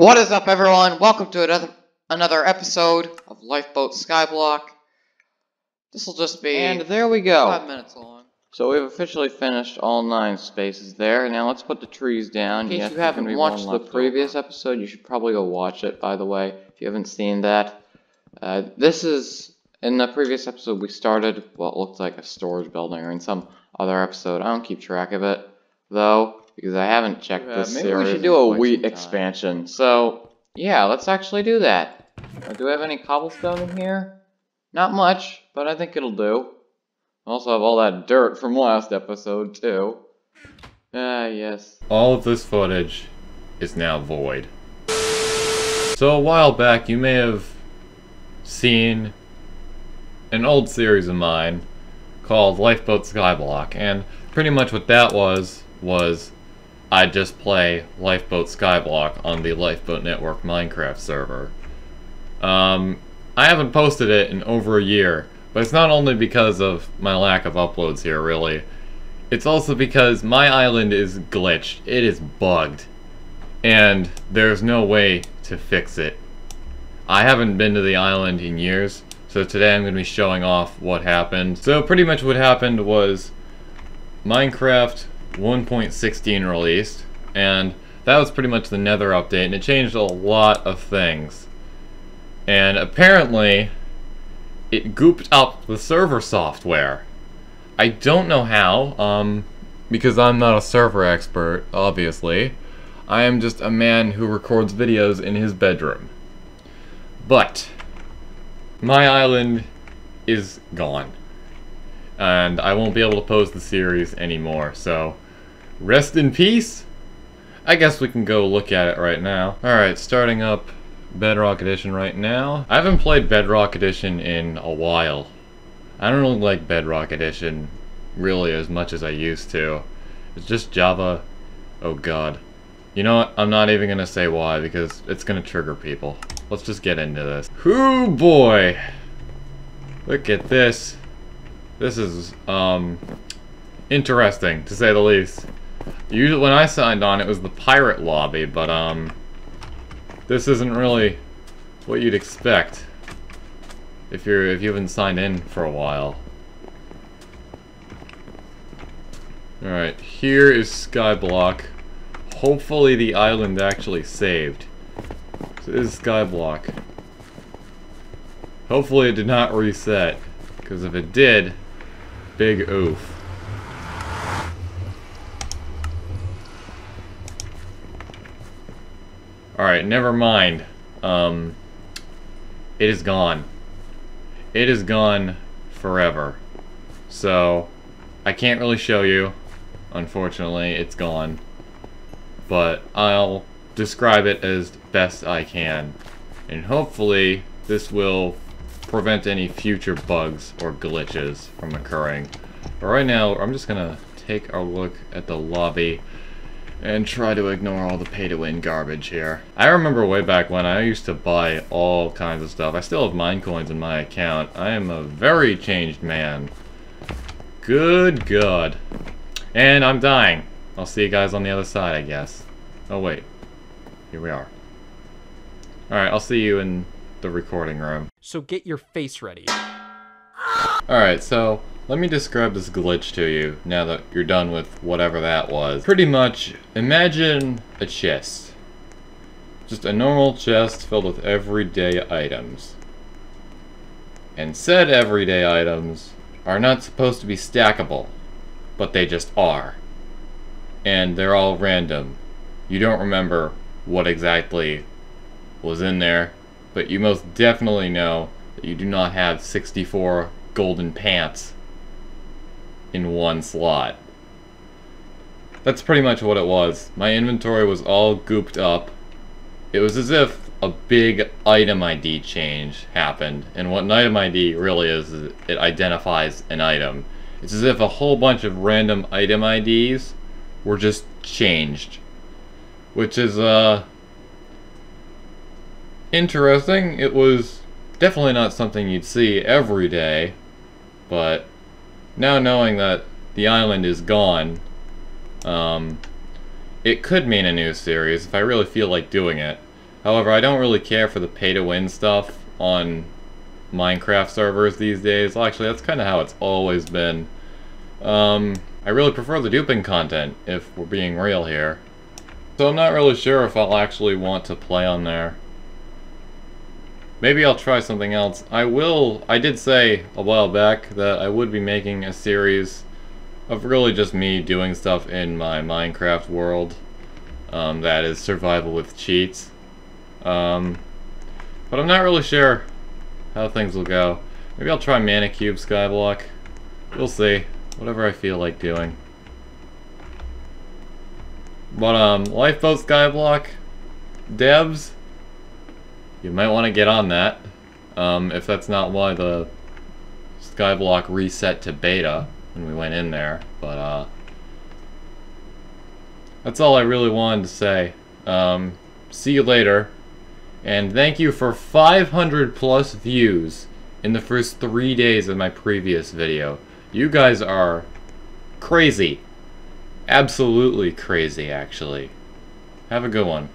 What is up, everyone? Welcome to another episode of Lifeboat Skyblock. This will just be... And there we go. 5 minutes long. So we've officially finished all 9 spaces there. Now let's put the trees down. In case you haven't watched the previous episode, you should probably go watch it, by the way, if you haven't seen that. This is... In the previous episode, we started what looked like a storage building, or in some other episode. I don't keep track of it, though, because I haven't checked this series. Maybe we should do a wheat expansion. So, yeah, let's actually do that. Do we have any cobblestone in here? Not much, but I think it'll do. I also have all that dirt from last episode, too. Yes. All of this footage is now void. So a while back, you may have seen an old series of mine called Lifeboat Skyblock, and pretty much what that was I just play Lifeboat Skyblock on the Lifeboat Network Minecraft server. I haven't posted it in over a year, but it's not only because of my lack of uploads here, really. It's also because my island is glitched. It is bugged, and there's no way to fix it. I haven't been to the island in years, so today I'm going to be showing off what happened. So pretty much what happened was Minecraft 1.16 released, and that was pretty much the Nether update, and it changed a lot of things. And apparently, it gooped up the server software. I don't know how, because I'm not a server expert, obviously. I am just a man who records videos in his bedroom. But my island is gone, and I won't be able to post the series anymore, so rest in peace? I guess we can go look at it right now. Alright, starting up Bedrock Edition right now. I haven't played Bedrock Edition in a while. I don't really like Bedrock Edition really as much as I used to. It's just Java. Oh god. You know what? I'm not even gonna say why, because it's gonna trigger people. Let's just get into this. Hoo boy! Look at this. This is, interesting, to say the least. Usually when I signed on, it was the Pirate lobby, but, this isn't really what you'd expect if you haven't signed in for a while. Alright, here is Skyblock. Hopefully the island actually saved. So this is Skyblock. Hopefully it did not reset, because if it did, big oof. Alright, never mind. It is gone. It is gone forever. So, I can't really show you. Unfortunately, it's gone. But I'll describe it as best I can. And hopefully, this will prevent any future bugs or glitches from occurring. But right now, I'm just gonna take a look at the lobby and try to ignore all the pay-to-win garbage here. I remember way back when I used to buy all kinds of stuff. I still have mine coins in my account. I am a very changed man. Good God. And I'm dying. I'll see you guys on the other side, I guess. Oh wait. Here we are. Alright, I'll see you in the recording room. So get your face ready. Alright, so let me describe this glitch to you now that you're done with whatever that was. Pretty much, imagine a chest. Just a normal chest filled with everyday items. And said everyday items are not supposed to be stackable, but they just are. And they're all random. You don't remember what exactly was in there, but you most definitely know that you do not have 64 golden pants in one slot. That's pretty much what it was. My inventory was all gooped up. It was as if a big item ID change happened, and what an item ID really is it identifies an item. It's as if a whole bunch of random item IDs were just changed, which is interesting. It was definitely not something you'd see every day, but now knowing that the island is gone, it could mean a new series if I really feel like doing it. However, I don't really care for the pay-to-win stuff on Minecraft servers these days. Well, actually, that's kind of how it's always been. I really prefer the duping content, if we're being real here. So I'm not really sure if I'll actually want to play on there. Maybe I'll try something else. I did say a while back that I would be making a series of really just me doing stuff in my Minecraft world. That is survival with cheats. But I'm not really sure how things will go. Maybe I'll try Manicube Skyblock. We'll see. Whatever I feel like doing. But, Lifeboat Skyblock, devs, you might want to get on that, if that's not why the Skyblock reset to beta when we went in there, but, that's all I really wanted to say. See you later, and thank you for 500 plus views in the first 3 days of my previous video. You guys are crazy. Absolutely crazy, actually. Have a good one.